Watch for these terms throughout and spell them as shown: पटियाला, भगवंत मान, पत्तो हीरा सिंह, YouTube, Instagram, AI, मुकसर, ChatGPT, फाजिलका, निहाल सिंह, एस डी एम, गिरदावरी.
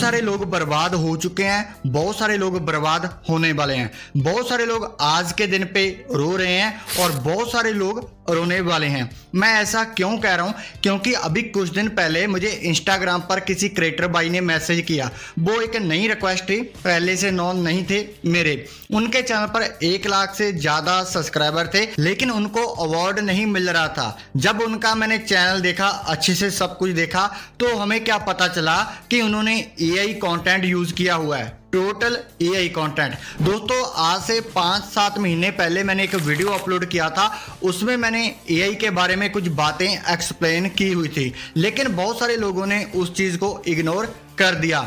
सारे लोग बर्बाद हो चुके हैं, बहुत सारे लोग बर्बाद होने वाले हैं, बहुत सारे लोग आज के दिन पे रो रहे हैं और बहुत सारे लोग रोने वाले हैं। मैं ऐसा क्यों कह रहा हूं? क्योंकि अभी कुछ दिन पहले मुझे इंस्टाग्राम पर किसी क्रिएटर भाई ने मैसेज किया। वो एक नई रिक्वेस्ट थी, पहले से नॉन नहीं थे मेरे। उनके चैनल पर 1 लाख से ज़्यादा सब्सक्राइबर थे, लेकिन उनको अवार्ड नहीं मिल रहा था। जब उनका मैंने चैनल देखा, अच्छे से सब कुछ देखा, तो हमें क्या पता चला कि उन्होंने AI कंटेंट यूज़ किया हुआ है, टोटल AI कंटेंट। दोस्तों, आज से 5-7 महीने पहले मैंने एक वीडियो अपलोड किया था, उसमें मैंने AI के बारे में कुछ बातें एक्सप्लेन की हुई थी, लेकिन बहुत सारे लोगों ने उस चीज़ को इग्नोर कर दिया।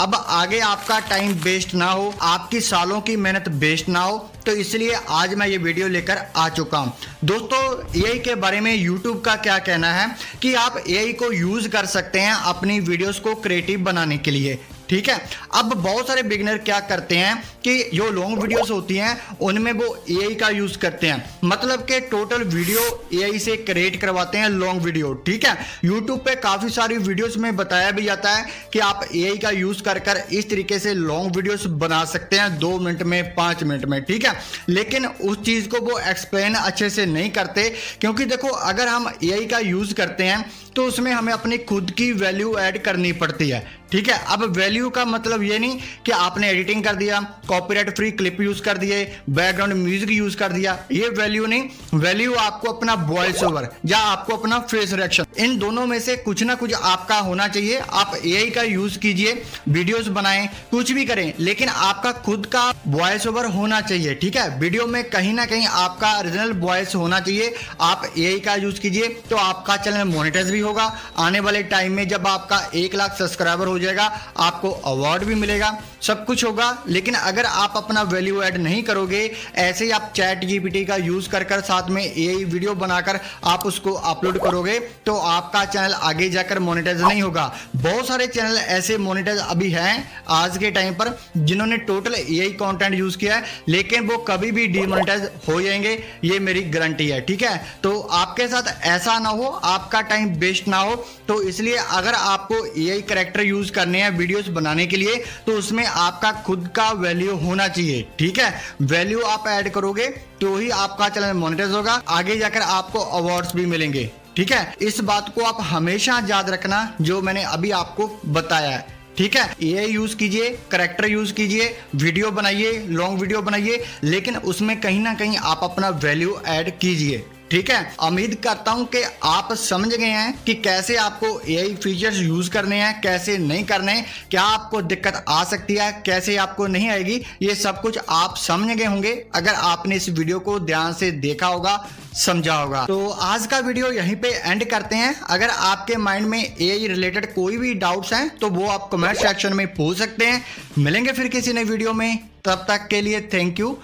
अब आगे आपका टाइम वेस्ट ना हो, आपकी सालों की मेहनत वेस्ट ना हो, तो इसलिए आज मैं ये वीडियो लेकर आ चुका हूँ। दोस्तों, AI के बारे में YouTube का क्या कहना है कि आप AI को यूज़ कर सकते हैं अपनी वीडियोस को क्रिएटिव बनाने के लिए, ठीक है। अब बहुत सारे बिगिनर क्या करते हैं कि जो लॉन्ग वीडियोस होती हैं उनमें वो AI का यूज़ करते हैं, मतलब कि टोटल वीडियो AI से क्रिएट करवाते हैं, लॉन्ग वीडियो, ठीक है। यूट्यूब पे काफ़ी सारी वीडियोस में बताया भी जाता है कि आप AI का यूज़ कर कर इस तरीके से लॉन्ग वीडियोस बना सकते हैं 2 मिनट में, 5 मिनट में, ठीक है। लेकिन उस चीज़ को वो एक्सप्लेन अच्छे से नहीं करते, क्योंकि देखो अगर हम AI का यूज़ करते हैं तो उसमें हमें अपनी खुद की वैल्यू ऐड करनी पड़ती है, ठीक है। अब वैल्यू का मतलब ये नहीं कि आपने एडिटिंग कर दिया, कॉपीराइट फ्री क्लिप यूज़ कर दिए, बैकग्राउंड म्यूजिक यूज़ कर दिया, ये वैल्यू नहीं। वैल्यू आपको अपना वॉइस ओवर या आपको अपना फेस रिएक्शन, इन दोनों में से कुछ ना कुछ आपका होना चाहिए। आप AI का यूज़ कीजिए, वीडियोस बनाएं, कुछ भी करें, लेकिन आपका खुद का वॉइस ओवर होना चाहिए, ठीक है। वीडियो में कहीं ना कहीं आपका ओरिजिनल वॉइस होना चाहिए। आप AI का यूज़ कीजिए तो आपका चैनल मोनेटाइज भी होगा। आने वाले टाइम में जब आपका 1 लाख सब्सक्राइबर हो जाएगा, आपको अवार्ड भी मिलेगा, सब कुछ होगा। लेकिन अगर आप अपना वैल्यू ऐड नहीं करोगे, ऐसे ही आप ChatGPT का यूज़ कर कर साथ में AI वीडियो बनाकर आप उसको अपलोड करोगे तो आपका चैनल आगे जाकर मोनेटाइज नहीं होगा। बहुत सारे चैनल ऐसे मोनेटाइज अभी हैं आज के टाइम पर जिन्होंने टोटल AI कंटेंट यूज़ किया है, लेकिन वो कभी भी डिमोनेटाइज हो जाएंगे, ये मेरी गारंटी है, ठीक है। तो आपके साथ ऐसा ना हो, आपका टाइम वेस्ट ना हो, तो इसलिए अगर आपको AI कैरेक्टर यूज़ करने हैं वीडियोस बनाने के लिए तो उसमें आपका खुद का वैल्यू होना चाहिए, ठीक है। वैल्यू आप ऐड करोगे तो ही आपका चैनल मोनेटाइज होगा, आगे जाकर आपको अवार्ड्स भी मिलेंगे, ठीक है। इस बात को आप हमेशा याद रखना जो मैंने अभी आपको बताया है, ठीक है। AI यूज़ कीजिए, करैक्टर यूज़ कीजिए, वीडियो बनाइए, लॉन्ग वीडियो बनाइए, लेकिन उसमें कहीं ना कहीं आप अपना वैल्यू ऐड कीजिए, ठीक है। उम्मीद करता हूं कि आप समझ गए हैं कि कैसे आपको AI फीचर्स यूज़ करने हैं, कैसे नहीं करने, क्या आपको दिक्कत आ सकती है, कैसे आपको नहीं आएगी, ये सब कुछ आप समझ गए होंगे अगर आपने इस वीडियो को ध्यान से देखा होगा, समझा होगा। तो आज का वीडियो यहीं पे एंड करते हैं। अगर आपके माइंड में AI रिलेटेड कोई भी डाउट्स हैं तो वो आप कमेंट सेक्शन में पूछ सकते हैं। मिलेंगे फिर किसी नए वीडियो में, तब तक के लिए थैंक यू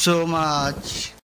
सो मच।